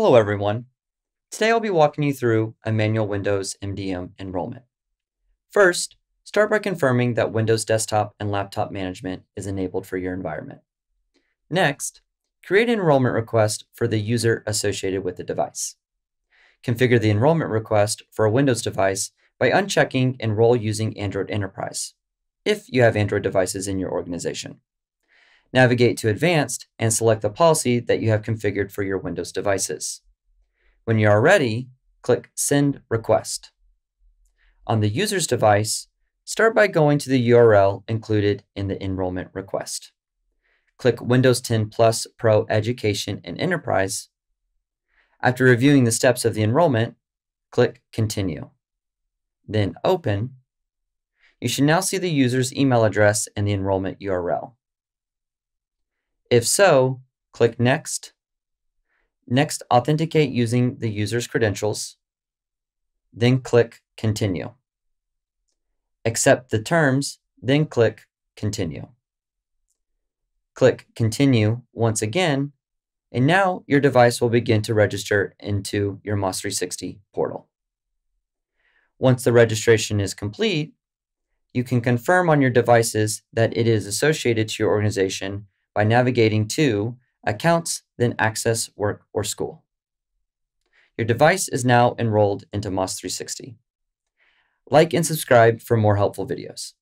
Hello everyone. Today I'll be walking you through a manual Windows MDM enrollment. First, start by confirming that Windows Desktop and Laptop Management is enabled for your environment. Next, create an enrollment request for the user associated with the device. Configure the enrollment request for a Windows device by unchecking Enroll using Android Enterprise, if you have Android devices in your organization. Navigate to Advanced and select the policy that you have configured for your Windows devices. When you are ready, click Send Request. On the user's device, start by going to the URL included in the enrollment request. Click Windows 10+ Pro Education and Enterprise. After reviewing the steps of the enrollment, click Continue. Then Open. You should now see the user's email address and the enrollment URL. If so, click Next. Next, authenticate using the user's credentials. Then click Continue. Accept the terms, then click Continue. Click Continue once again, and now your device will begin to register into your MaaS360 portal. Once the registration is complete, you can confirm on your devices that it is associated to your organization by navigating to Accounts, then Access, Work, or School. Your device is now enrolled into MaaS360. Like and subscribe for more helpful videos.